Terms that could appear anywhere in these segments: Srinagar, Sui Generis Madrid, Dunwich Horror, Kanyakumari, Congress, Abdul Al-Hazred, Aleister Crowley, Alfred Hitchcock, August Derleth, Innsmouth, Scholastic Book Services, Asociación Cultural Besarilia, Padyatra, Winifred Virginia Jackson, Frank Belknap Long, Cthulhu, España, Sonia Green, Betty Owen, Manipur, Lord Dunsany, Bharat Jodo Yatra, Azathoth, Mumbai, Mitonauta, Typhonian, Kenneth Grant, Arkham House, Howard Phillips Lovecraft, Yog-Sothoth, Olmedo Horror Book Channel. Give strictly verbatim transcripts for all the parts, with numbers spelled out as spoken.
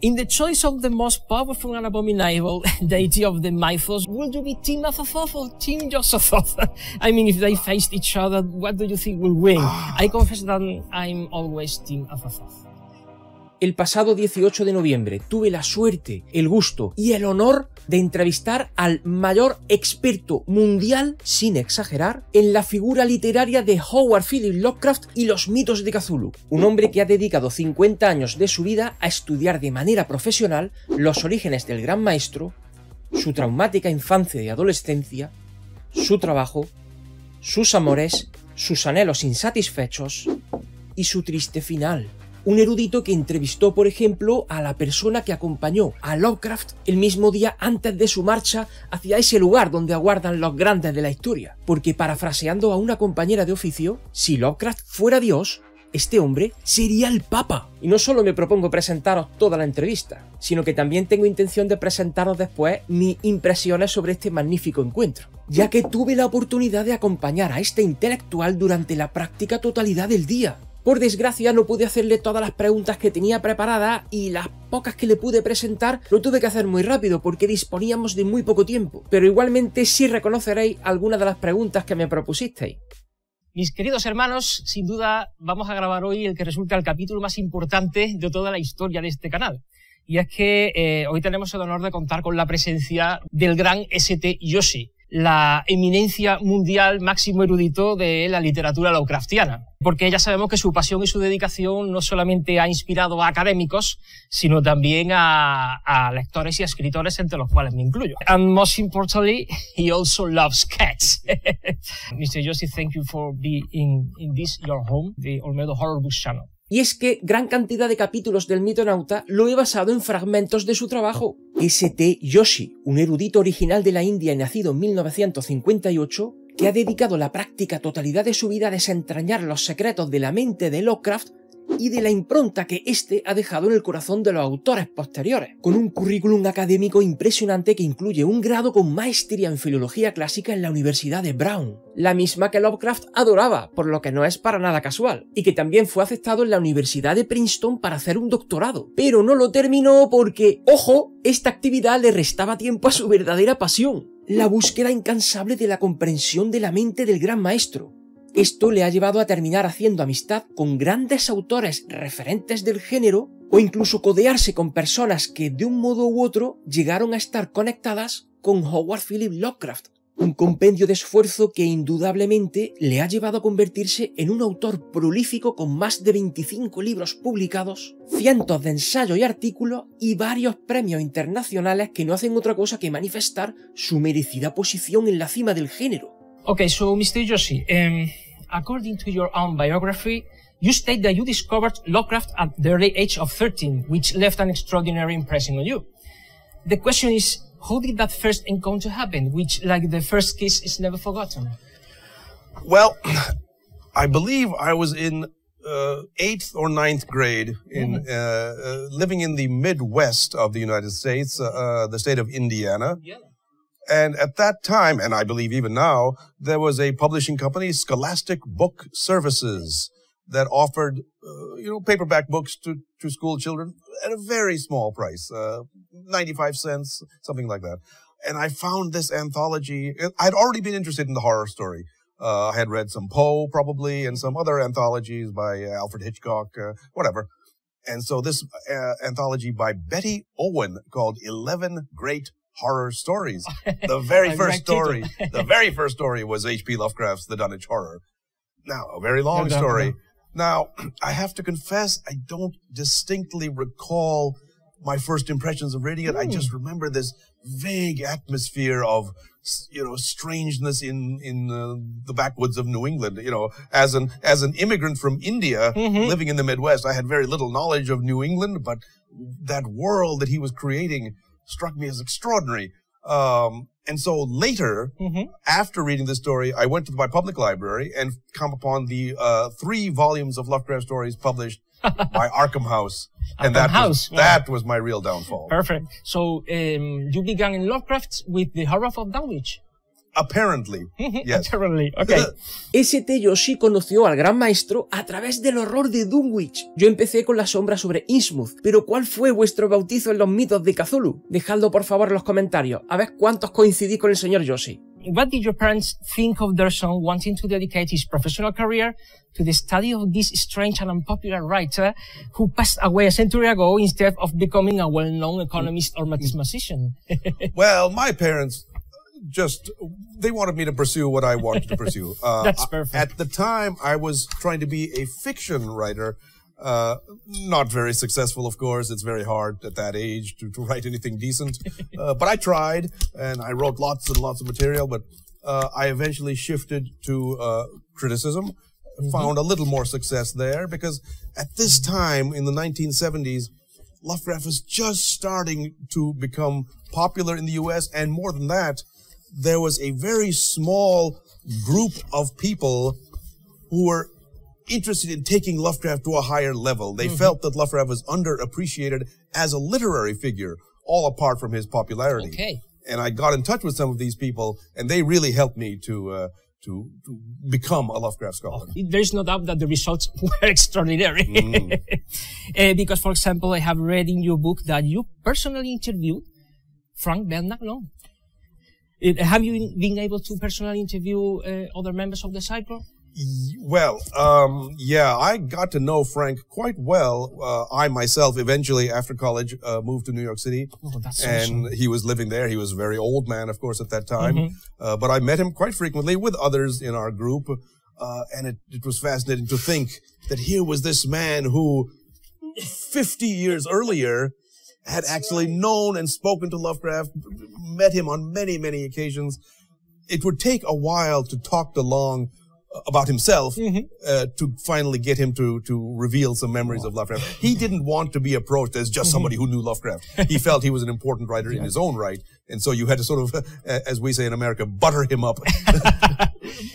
In the choice of the most powerful and abominable deity of the mythos, will you be Team Azathoth or Team Yog-Sothoth? I mean, if they faced each other, what do you think will win? I confess that I'm always Team Azathoth. El pasado dieciocho de noviembre tuve la suerte, el gusto y el honor de entrevistar al mayor experto mundial, sin exagerar, en la figura literaria de Howard Phillips Lovecraft y los mitos de Cthulhu. Un hombre que ha dedicado cincuenta años de su vida a estudiar de manera profesional los orígenes del gran maestro, su traumática infancia y adolescencia, su trabajo, sus amores, sus anhelos insatisfechos y su triste final. Un erudito que entrevistó, por ejemplo, a la persona que acompañó a Lovecraft el mismo día antes de su marcha hacia ese lugar donde aguardan los grandes de la historia. Porque, parafraseando a una compañera de oficio, si Lovecraft fuera Dios, este hombre sería el Papa. Y no solo me propongo presentaros toda la entrevista, sino que también tengo intención de presentaros después mis impresiones sobre este magnífico encuentro, ya que tuve la oportunidad de acompañar a este intelectual durante la práctica totalidad del día. Por desgracia no pude hacerle todas las preguntas que tenía preparadas y las pocas que le pude presentar lo tuve que hacer muy rápido porque disponíamos de muy poco tiempo, pero igualmente sí reconoceréis algunas de las preguntas que me propusisteis. Mis queridos hermanos, sin duda vamos a grabar hoy el que resulta el capítulo más importante de toda la historia de este canal. Y es que eh, hoy tenemos el honor de contar con la presencia del gran ese te Joshi, la eminencia mundial máximo erudito de la literatura lovecraftiana, porque ya sabemos que su pasión y su dedicación no solamente ha inspirado a académicos, sino también a, a lectores y a escritores, entre los cuales me incluyo. And most importantly, he also loves cats. mister Joshi, thank you for being in, in this, your home, the Olmedo Horror Book Channel. Y es que gran cantidad de capítulos del Mitonauta lo he basado en fragmentos de su trabajo. ese te Joshi, un erudito original de la India y nacido en mil novecientos cincuenta y ocho, que ha dedicado la práctica totalidad de su vida a desentrañar los secretos de la mente de Lovecraft y de la impronta que éste ha dejado en el corazón de los autores posteriores, con un currículum académico impresionante que incluye un grado con maestría en filología clásica en la Universidad de Brown, la misma que Lovecraft adoraba, por lo que no es para nada casual, y que también fue aceptado en la Universidad de Princeton para hacer un doctorado, pero no lo terminó porque, ojo, esta actividad le restaba tiempo a su verdadera pasión, la búsqueda incansable de la comprensión de la mente del gran maestro. Esto le ha llevado a terminar haciendo amistad con grandes autores referentes del género o incluso codearse con personas que de un modo u otro llegaron a estar conectadas con Howard Phillips Lovecraft. Un compendio de esfuerzo que indudablemente le ha llevado a convertirse en un autor prolífico con más de veinticinco libros publicados, cientos de ensayos y artículos y varios premios internacionales que no hacen otra cosa que manifestar su merecida posición en la cima del género. Okay, so mister Joshi, um, according to your own biography, you state that you discovered Lovecraft at the early age of thirteen, which left an extraordinary impression on you. The question is, how did that first encounter happen, which, like the first kiss, is never forgotten? Well, I believe I was in uh, eighth or ninth grade, in mm-hmm. uh, uh, living in the Midwest of the United States, uh, the state of Indiana. Yeah. And at that time, and I believe even now, there was a publishing company, Scholastic Book Services, that offered, uh, you know, paperback books to, to school children at a very small price, uh, ninety-five cents, something like that. And I found this anthology. I'd already been interested in the horror story. Uh, I had read some Poe, probably, and some other anthologies by uh, Alfred Hitchcock, uh, whatever. And so this uh, anthology by Betty Owen called eleven Great Horror Stories. The very first story, the very first story was H P Lovecraft's The Dunwich Horror. Now, a very long story. Now, I have to confess, I don't distinctly recall my first impressions of reading it. Mm. I just remember this vague atmosphere of, you know, strangeness in in uh, the backwoods of New England. You know, as an as an immigrant from India mm-hmm. living in the Midwest, I had very little knowledge of New England, but that world that he was creating struck me as extraordinary. Um, and so later, mm-hmm. after reading this story, I went to my public library and come upon the uh, three volumes of Lovecraft stories published by Arkham House. And Arkham that, House. Was, wow. that was my real downfall. Perfect. So um, you began in Lovecraft with the Horror of Dunwich. Apparently. Yes. Apparently. Okay. S. T. Joshi conoció al gran maestro a través del horror de Dunwich. Yo empecé con la sombra sobre Innsmouth, pero ¿cuál fue vuestro bautizo en los mitos de Cthulhu? Dejadlo por favor en los comentarios, a ver cuántos coincidís con el señor Joshi. What did your parents think of their son wanting to dedicate his professional career to the study of this strange and unpopular writer who passed away a century ago instead of becoming a well-known economist or mathematician? Well, my parents just, they wanted me to pursue what I wanted to pursue. Uh, That's perfect. At the time, I was trying to be a fiction writer. Uh, not very successful, of course. It's very hard at that age to, to write anything decent. Uh, but I tried, and I wrote lots and lots of material, but uh, I eventually shifted to uh, criticism, mm-hmm. found a little more success there, because at this time, in the nineteen seventies, Lovecraft was just starting to become popular in the U S, and more than that, there was a very small group of people who were interested in taking Lovecraft to a higher level. They mm-hmm. felt that Lovecraft was underappreciated as a literary figure, all apart from his popularity. Okay. And I got in touch with some of these people, and they really helped me to uh, to, to become a Lovecraft scholar. Oh, there's no doubt that the results were extraordinary. Mm. uh, because, for example, I have read in your book that you personally interviewed Frank Belknap Long. Uh, have you been able to personally interview uh, other members of the cycle? Well, um, yeah, I got to know Frank quite well. Uh, I myself eventually, after college, uh, moved to New York City. Oh, that's so and true. He was living there. He was a very old man, of course, at that time. Mm-hmm. uh, but I met him quite frequently with others in our group. Uh, and it, it was fascinating to think that here was this man who fifty years earlier had actually known and spoken to Lovecraft, met him on many, many occasions. It would take a while to talk to Long about himself, mm-hmm. uh, to finally get him to, to reveal some memories oh. of Lovecraft. He didn't want to be approached as just mm-hmm. somebody who knew Lovecraft. He felt he was an important writer yeah. in his own right. And so you had to sort of, uh, as we say in America, butter him up,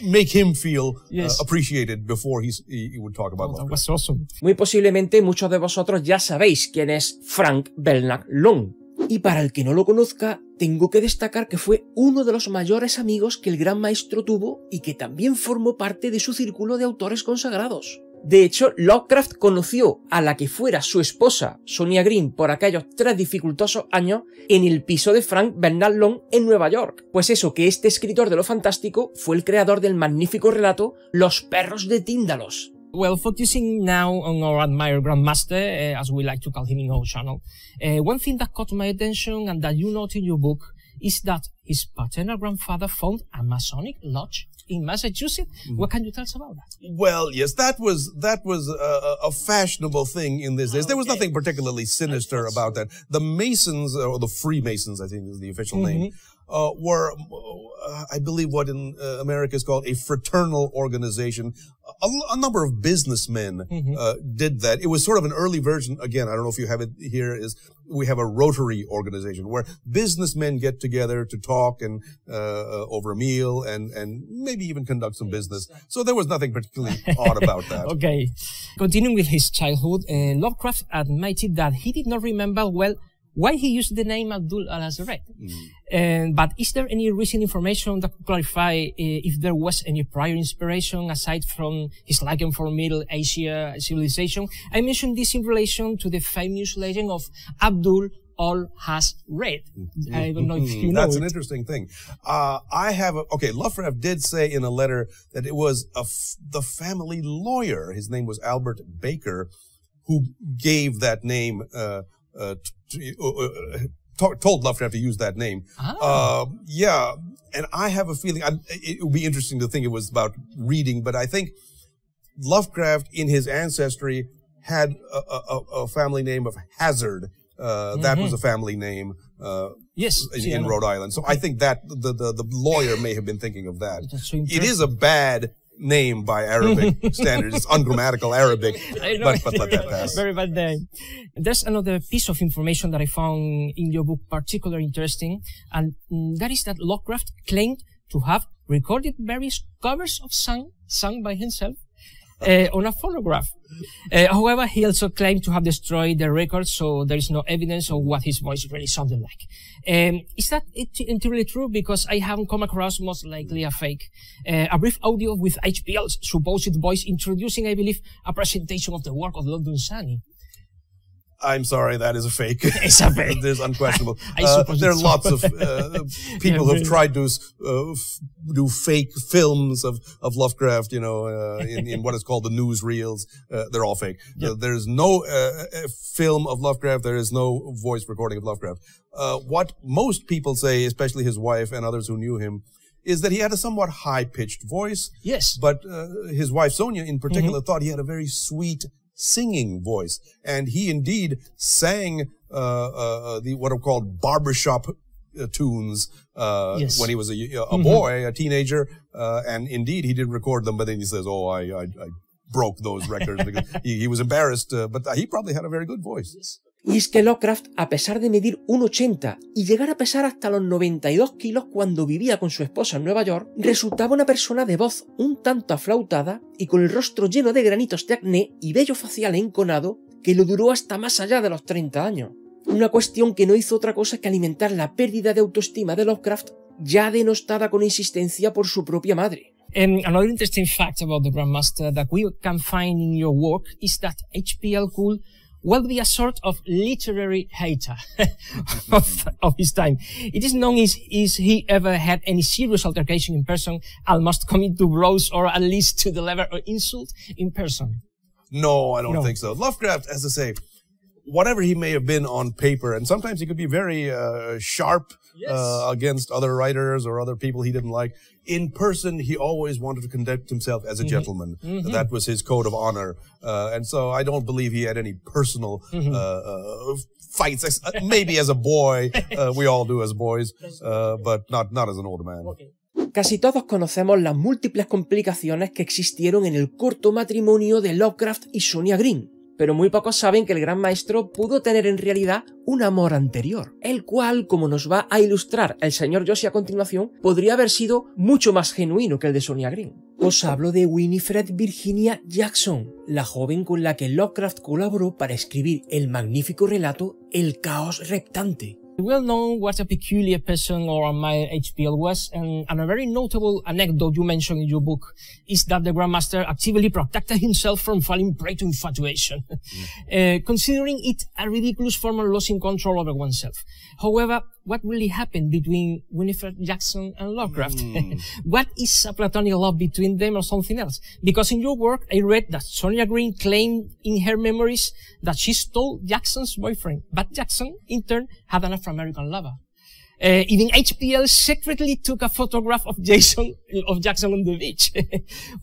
make him feel yes. uh, appreciated before he, he would talk about oh, Lovecraft. That was awesome. Muy posiblemente muchos de vosotros ya sabéis quién es Frank Belknap Long. Y para el que no lo conozca, tengo que destacar que fue uno de los mayores amigos que el gran maestro tuvo y que también formó parte de su círculo de autores consagrados. De hecho, Lovecraft conoció a la que fuera su esposa, Sonia Green, por aquellos tres dificultosos años en el piso de Frank Belknap Long en Nueva York. Pues eso, que este escritor de lo fantástico fue el creador del magnífico relato Los Perros de Tíndalos. Well, focusing now on our admired grandmaster, uh, as we like to call him in our channel, uh, one thing that caught my attention and that you note in your book is that his paternal grandfather found a Masonic lodge in Massachusetts. Mm. What can you tell us about that? Well, yes, that was that was a, a fashionable thing in these days. Okay. There was nothing particularly sinister about that. The Masons, or the Freemasons, I think is the official mm-hmm. name, uh, were, uh, I believe, what in uh, America is called a fraternal organization. A, a number of businessmen mm-hmm. uh, did that. It was sort of an early version. Again, I don't know if you have it here. Is we have a Rotary organization where businessmen get together to talk and uh, over a meal and and maybe even conduct some business. So there was nothing particularly odd about that. Okay, continuing with his childhood, uh, Lovecraft admitted that he did not remember well why he used the name Abdul Al-Hazred. Mm. Um, but is there any recent information that could clarify uh, if there was any prior inspiration aside from his liking for Middle Asia civilization? I mentioned this in relation to the famous legend of Abdul Al-Hazred. Mm. I don't know if you know That's it. an interesting thing. Uh, I have, a, okay, Lovecraft did say in a letter that it was a f the family lawyer, his name was Albert Baker, who gave that name uh, Uh, t uh, uh, told Lovecraft to use that name. Ah. Uh, yeah, and I have a feeling, I'm, it would be interesting to think it was about reading, but I think Lovecraft in his ancestry had a, a, a family name of Hazard. Uh, mm-hmm. That was a family name uh, yes, in, in Rhode Island. So I think that the, the, the lawyer may have been thinking of that. So it is a bad name by Arabic standards. It's ungrammatical Arabic, but, but let that pass. Very bad name. There's another piece of information that I found in your book particularly interesting, and that is that Lovecraft claimed to have recorded various covers of songs sung by himself uh, on a phonograph. Uh, however, he also claimed to have destroyed the record, so there is no evidence of what his voice really sounded like. Um, is that entirely true? Because I haven't come across, most likely a fake. Uh, a brief audio with H P L's supposed voice introducing, I believe, a presentation of the work of Lord Dunsany. I'm sorry, that is a fake. It's a fake. It is unquestionable. I, I uh, there are lots of uh, people yeah, who've tried to uh, f do fake films of, of Lovecraft, you know, uh, in, in what is called the newsreels. Uh, they're all fake. Yep. Uh, there is no uh, film of Lovecraft. There is no voice recording of Lovecraft. Uh, what most people say, especially his wife and others who knew him, is that he had a somewhat high-pitched voice. Yes. But uh, his wife, Sonia, in particular, mm-hmm. thought he had a very sweet singing voice, and he indeed sang uh, uh, the what are called barbershop uh, tunes uh, yes. when he was a, a mm-hmm. boy, a teenager, uh, and indeed he did record them. But then he says, "Oh, I, I, I broke those records because he, he was embarrassed." Uh, but he probably had a very good voice. Yes. Y es que Lovecraft, a pesar de medir uno ochenta y llegar a pesar hasta los noventa y dos kilos cuando vivía con su esposa en Nueva York, resultaba una persona de voz un tanto aflautada y con el rostro lleno de granitos de acné y vello facial enconado que lo duró hasta más allá de los treinta años. Una cuestión que no hizo otra cosa que alimentar la pérdida de autoestima de Lovecraft, ya denostada con insistencia por su propia madre. Um, another interesting fact about the Grandmaster that we can find in your work is that H P L could well be a sort of literary hater of, of his time. It is known is, is he ever had any serious altercation in person and must commit to blows or at least to deliver an insult in person. No, I don't no. think so. Lovecraft, as I say, whatever he may have been on paper, and sometimes he could be very uh, sharp yes. uh, against other writers or other people he didn't like. In person, he always wanted to conduct himself as a mm-hmm. gentleman. Mm-hmm. That was his code of honor. Uh, and so I don't believe he had any personal mm-hmm. uh, uh, fights. Maybe as a boy, uh, we all do as boys, uh, but not, not as an older man. Okay. Casi todos conocemos las múltiples complicaciones que existieron en el corto matrimonio de Lovecraft y Sonia Green. Pero muy pocos saben que el gran maestro pudo tener en realidad un amor anterior, el cual, como nos va a ilustrar el señor Joshi a continuación, podría haber sido mucho más genuino que el de Sonia Green. Os hablo de Winifred Virginia Jackson, la joven con la que Lovecraft colaboró para escribir el magnífico relato El Caos Reptante. Well known what a peculiar person or admired H P L was, and, and a very notable anecdote you mentioned in your book is that the Grandmaster actively protected himself from falling prey to infatuation, mm. uh, considering it a ridiculous form of losing control over oneself. However, what really happened between Winifred Jackson and Lovecraft? Mm. What is a platonic love between them or something else? Because in your work, I read that Sonia Green claimed in her memories that she stole Jackson's boyfriend, but Jackson, in turn, had an Afro-American lover. Uh, even H P L secretly took a photograph of Jason, of Jackson on the beach.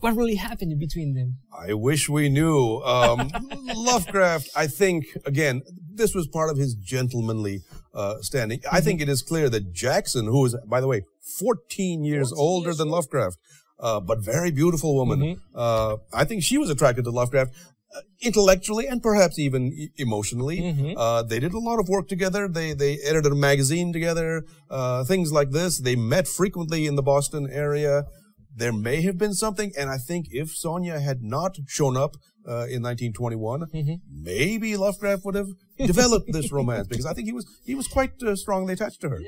What really happened between them? I wish we knew. Um, Lovecraft, I think, again, this was part of his gentlemanly Uh, standing. Mm-hmm. I think it is clear that Jackson, who is, by the way, fourteen years older than Lovecraft, uh, but very beautiful woman, mm-hmm. uh, I think she was attracted to Lovecraft uh, intellectually and perhaps even e emotionally. Mm-hmm. uh, they did a lot of work together. They, they edited a magazine together, uh, things like this. They met frequently in the Boston area. There may have been something, and I think if Sonia had not shown up uh, in nineteen twenty-one, mm-hmm. maybe Lovecraft would have developed this romance, because I think he was, he was quite uh, strongly attached to her.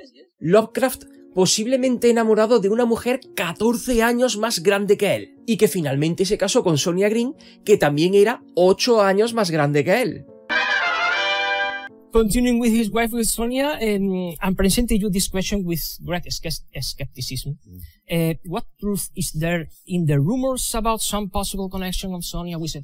Lovecraft, posiblemente enamorado de una mujer catorce años más grande que él, y que finalmente se casó con Sonia Green, que también era ocho años más grande que él. Continuing with his wife, with Sonia, um, I'm presenting you this question with great skepticism. Mm. Uh, what truth is there in the rumors about some possible connection of Sonia with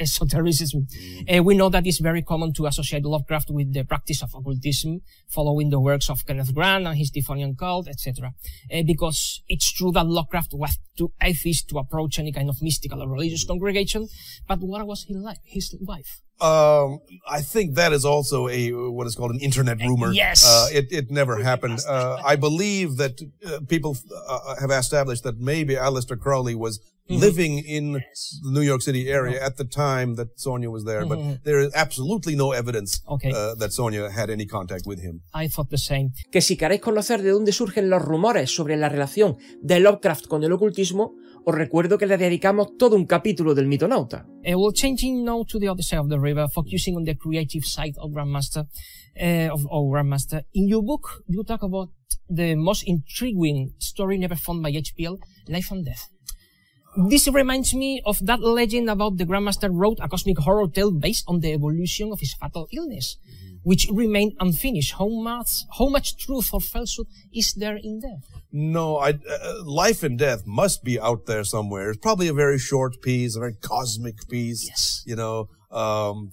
esotericism? Mm. Uh, we know that it's very common to associate Lovecraft with the practice of occultism, following the works of Kenneth Grant and his Typhonian cult, et cetera. Uh, because it's true that Lovecraft was too atheist to approach any kind of mystical or religious congregation, but what was he like, his wife? Um, I think that is also a what is called an internet rumor. Yes, uh, it it never happened. Uh, I believe that uh, people uh, have established that maybe Aleister Crowley was Mm-hmm. living in yes. the New York City area oh. at the time that Sonia was there, mm-hmm. but there is absolutely no evidence okay. uh, that Sonia had any contact with him. I thought the same. Que si queréis conocer de dónde surgen los rumores sobre la relación de Lovecraft con el ocultismo, os recuerdo que le dedicamos todo un capítulo del Mitonauta. Uh, we're changing now to the other side of the river, focusing on the creative side of Grandmaster. Uh, of our Grandmaster. In your book, you talk about the most intriguing story never found by H P L, Life and Death. This reminds me of that legend about the Grandmaster wrote a cosmic horror tale based on the evolution of his fatal illness, mm-hmm. which remained unfinished. How much, how much truth or falsehood is there in that? No, I, uh, Life and Death must be out there somewhere. It's probably a very short piece, a very cosmic piece. Yes. You know, um,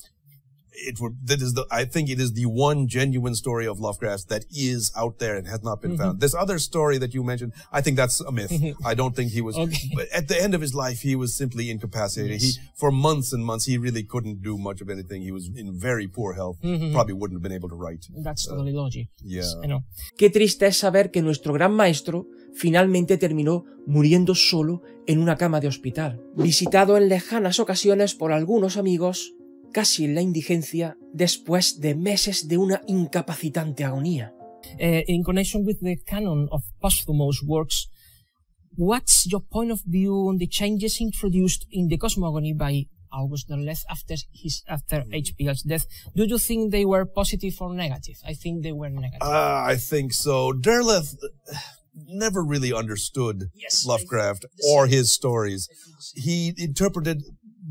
it would, that is the, I think it is the one genuine story of Lovecraft that is out there and has not been mm-hmm. found. This other story that you mentioned, I think that's a myth. I don't think he was, okay. but at the end of his life, he was simply incapacitated. Yes. He, for months and months, he really couldn't do much of anything. He was in very poor health. Mm-hmm. Probably wouldn't have been able to write. That's uh, totally logic. Yeah. I know. Qué triste es saber que nuestro gran maestro finalmente terminó muriendo solo en una cama de hospital, visitado en lejanas ocasiones por algunos amigos, casi en la indigencia, después de meses de una incapacitante agonía. Uh, in connection with the canon of posthumous works, what's your point of view on the changes introduced in the cosmogony by August Derleth after his after H P L's death? Do you think they were positive or negative? I think they were negative. Uh, I think so. Derleth never really understood yes, Lovecraft or his stories. He interpreted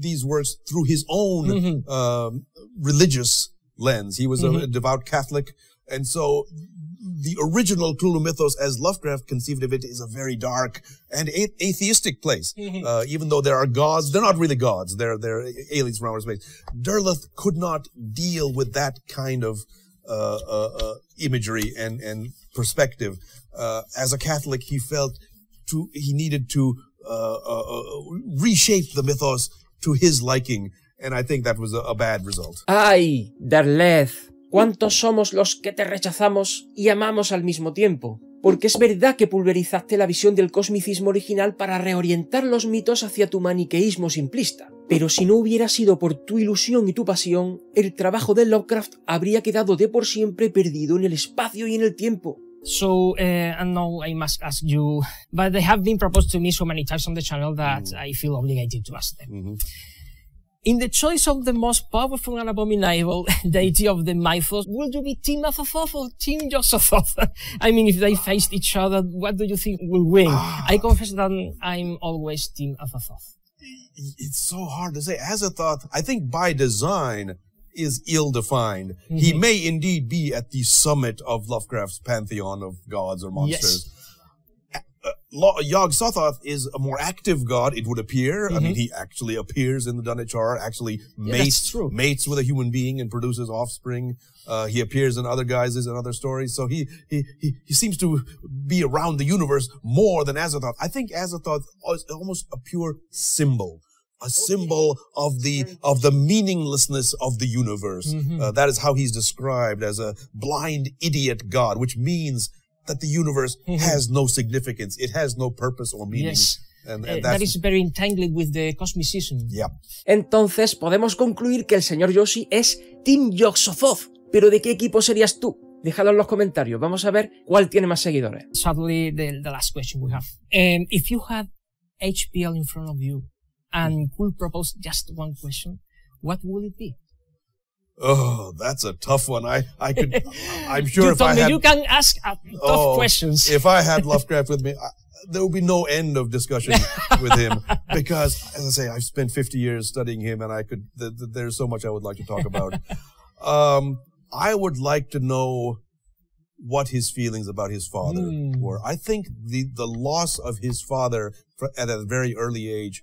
these works through his own mm-hmm. um, religious lens. He was mm-hmm. a, a devout Catholic, and so the original Cthulhu mythos, as Lovecraft conceived of it, is a very dark and a atheistic place. Mm-hmm. uh, even though there are gods, they're not really gods. They're they're aliens from outer space. Derleth could not deal with that kind of uh, uh, uh, imagery and and perspective. Uh, as a Catholic, he felt to he needed to uh, uh, reshape the mythos to his liking, and I think that was a, a bad result. Ay, Derleth, ¿cuántos somos los que te rechazamos y amamos al mismo tiempo? Porque es verdad que pulverizaste la visión del cosmicismo original para reorientar los mitos hacia tu maniqueísmo simplista. Pero si no hubiera sido por tu ilusión y tu pasión, el trabajo de Lovecraft habría quedado de por siempre perdido en el espacio y en el tiempo. So, uh, and now I must ask you, but they have been proposed to me so many times on the channel that mm. I feel obligated to ask them. Mm-hmm. In the choice of the most powerful and abominable deity of the mythos, would you be Team Azathoth or Team Yog-Sothoth? I mean, if they faced each other, what do you think will win? Ah. I confess that I'm always Team Azathoth. It's so hard to say. Azathoth, I think by design, is ill-defined. Mm-hmm. He may indeed be at the summit of Lovecraft's pantheon of gods or monsters. Yes. Uh, uh, Yog-Sothoth is a more active god, it would appear. Mm-hmm. I mean, he actually appears in the Dunwich Horror, actually mates, yeah, mates with a human being and produces offspring. Uh, he appears in other guises and other stories, so he, he, he, he seems to be around the universe more than Azathoth. I think Azathoth is almost a pure symbol. A symbol of the of the meaninglessness of the universe. Mm-hmm. uh, that is how he's described, as a blind idiot god, which means that the universe mm-hmm. has no significance. It has no purpose or meaning. Yes. And, and uh, that is very entangled with the cosmicism. Yeah. Entonces podemos concluir que el señor Joshi es Team Yog-Sothoth. Pero ¿de qué equipo serías tú? Dejadlo en los comentarios. Vamos a ver cuál tiene más seguidores. Sadly, the, the last question we have. Um, if you had H P L in front of you and could propose just one question, what would it be? Oh, that's a tough one. I, I could, I'm sure you if I had... You can ask uh, tough oh, questions. If I had Lovecraft with me, I, there would be no end of discussion with him, because, as I say, I've spent fifty years studying him, and I could, th th there's so much I would like to talk about. um, I would like to know what his feelings about his father mm. were. I think the, the loss of his father at a very early age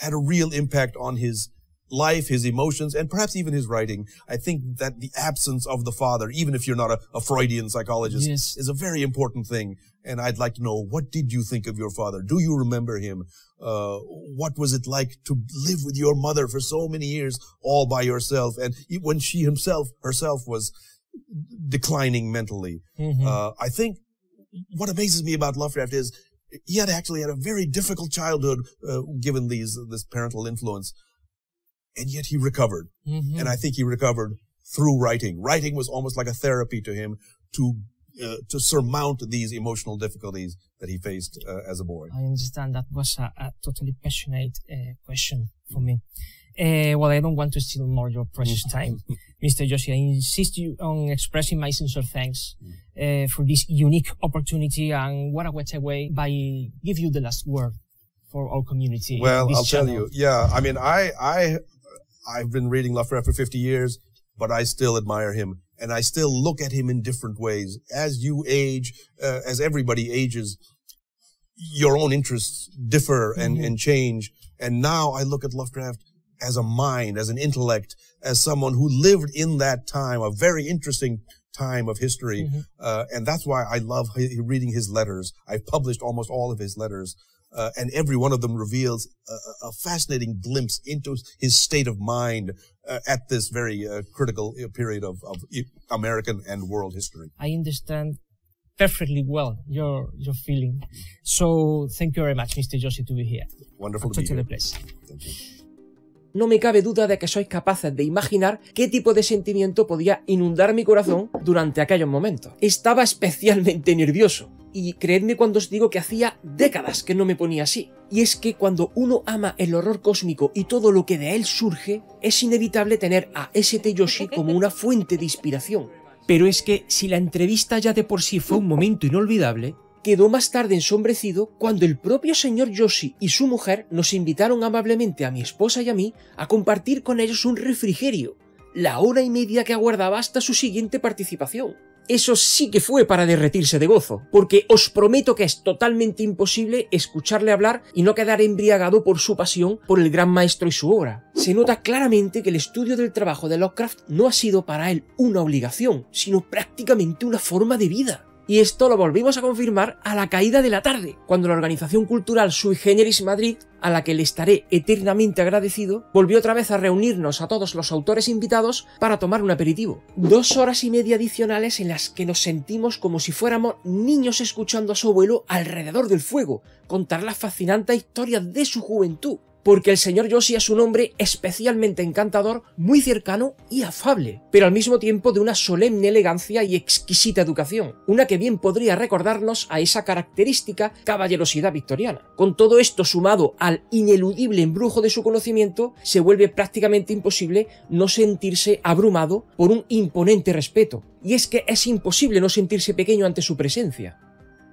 had a real impact on his life, his emotions, and perhaps even his writing. I think that the absence of the father, even if you're not a, a Freudian psychologist, yes. is a very important thing. And I'd like to know, what did you think of your father? Do you remember him? Uh, what was it like to live with your mother for so many years all by yourself? And when she himself, herself was declining mentally. Mm-hmm. uh, I think what amazes me about Lovecraft is He had actually had a very difficult childhood, uh, given these, this parental influence. And yet he recovered. Mm-hmm. And I think he recovered through writing. Writing was almost like a therapy to him to, uh, to surmount these emotional difficulties that he faced uh, as a boy. I understand that was a, a totally passionate uh, question for me. Uh, well, I don't want to steal more your precious time. Mister Joshi, I insist you on expressing my sincere thanks uh, for this unique opportunity, and what a better way by give you the last word for our community. Well, I'll channel. tell you. Yeah, I mean, I, I, I've been reading Lovecraft for fifty years, but I still admire him, and I still look at him in different ways. As you age, uh, as everybody ages, your own interests differ and, mm-hmm. and change. And now I look at Lovecraft as a mind, as an intellect, as someone who lived in that time, a very interesting time of history. Mm-hmm. Uh, and that's why I love he, reading his letters. I've published almost all of his letters, uh, and every one of them reveals a, a fascinating glimpse into his state of mind uh, at this very uh, critical period of, of American and world history. I understand perfectly well your your feeling. So thank you very much, Mister Joshi, to be here. Wonderful to be here. Place. Thank you. No me cabe duda de que sois capaces de imaginar qué tipo de sentimiento podía inundar mi corazón durante aquellos momentos. Estaba especialmente nervioso, y creedme cuando os digo que hacía décadas que no me ponía así. Y es que cuando uno ama el horror cósmico y todo lo que de él surge, es inevitable tener a ese te Joshi como una fuente de inspiración. Pero es que si la entrevista ya de por sí fue un momento inolvidable, quedó más tarde ensombrecido cuando el propio señor Joshi y su mujer nos invitaron amablemente a mi esposa y a mí a compartir con ellos un refrigerio, la hora y media que aguardaba hasta su siguiente participación. Eso sí que fue para derretirse de gozo, porque os prometo que es totalmente imposible escucharle hablar y no quedar embriagado por su pasión por el gran maestro y su obra. Se nota claramente que el estudio del trabajo de Lovecraft no ha sido para él una obligación, sino prácticamente una forma de vida. Y esto lo volvimos a confirmar a la caída de la tarde, cuando la organización cultural Sui Generis Madrid, a la que le estaré eternamente agradecido, volvió otra vez a reunirnos a todos los autores invitados para tomar un aperitivo. Dos horas y media adicionales en las que nos sentimos como si fuéramos niños escuchando a su abuelo alrededor del fuego contar las fascinantes historias de su juventud, porque el señor Joshi es un hombre especialmente encantador, muy cercano y afable, pero al mismo tiempo de una solemne elegancia y exquisita educación, una que bien podría recordarnos a esa característica caballerosidad victoriana. Con todo esto sumado al ineludible embrujo de su conocimiento, se vuelve prácticamente imposible no sentirse abrumado por un imponente respeto, y es que es imposible no sentirse pequeño ante su presencia.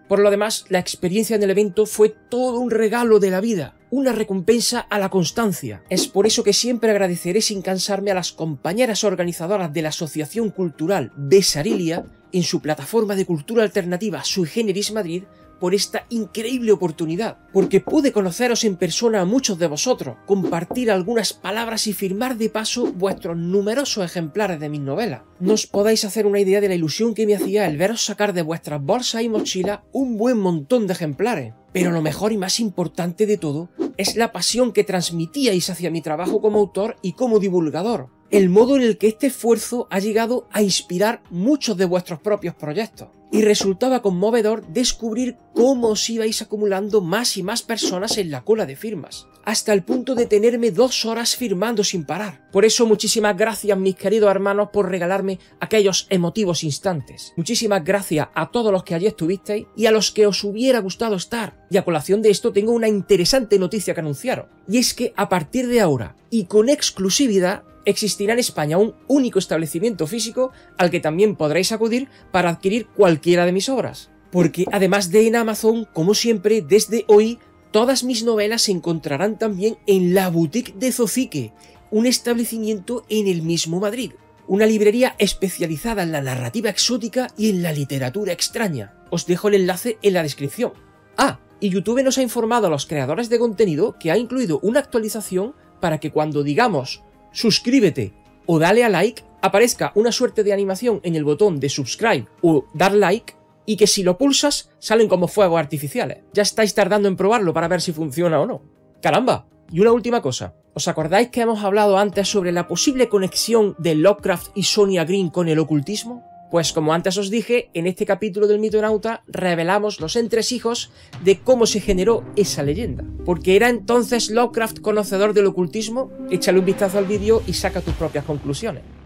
Por lo demás, la experiencia en el evento fue todo un regalo de la vida, una recompensa a la constancia. Es por eso que siempre agradeceré sin cansarme a las compañeras organizadoras de la Asociación Cultural Besarilia en su plataforma de cultura alternativa Sui Generis Madrid por esta increíble oportunidad, porque pude conoceros en persona a muchos de vosotros, compartir algunas palabras y firmar de paso vuestros numerosos ejemplares de mis novelas. No os podáis hacer una idea de la ilusión que me hacía el veros sacar de vuestras bolsas y mochilas un buen montón de ejemplares. Pero lo mejor y más importante de todo es la pasión que transmitíais hacia mi trabajo como autor y como divulgador, el modo en el que este esfuerzo ha llegado a inspirar muchos de vuestros propios proyectos. Y resultaba conmovedor descubrir cómo os ibais acumulando más y más personas en la cola de firmas, hasta el punto de tenerme dos horas firmando sin parar. Por eso muchísimas gracias, mis queridos hermanos, por regalarme aquellos emotivos instantes. Muchísimas gracias a todos los que allí estuvisteis y a los que os hubiera gustado estar. Y a colación de esto tengo una interesante noticia que anunciaros. Y es que a partir de ahora, y con exclusividad, existirá en España un único establecimiento físico al que también podréis acudir para adquirir cualquiera de mis obras. Porque además de en Amazon, como siempre, desde hoy, todas mis novelas se encontrarán también en la Boutique de Zothique, un establecimiento en el mismo Madrid. Una librería especializada en la narrativa exótica y en la literatura extraña. Os dejo el enlace en la descripción. Ah, y YouTube nos ha informado a los creadores de contenido que ha incluido una actualización para que cuando digamos suscríbete o dale a like, aparezca una suerte de animación en el botón de subscribe o dar like, y que si lo pulsas salen como fuegos artificiales. Ya estáis tardando en probarlo para ver si funciona o no. ¡Caramba! Y una última cosa. ¿Os acordáis que hemos hablado antes sobre la posible conexión de Lovecraft y Sonia Green con el ocultismo? Pues como antes os dije, en este capítulo del Mitonauta revelamos los entresijos de cómo se generó esa leyenda. Porque era entonces Lovecraft conocedor del ocultismo, échale un vistazo al vídeo y saca tus propias conclusiones.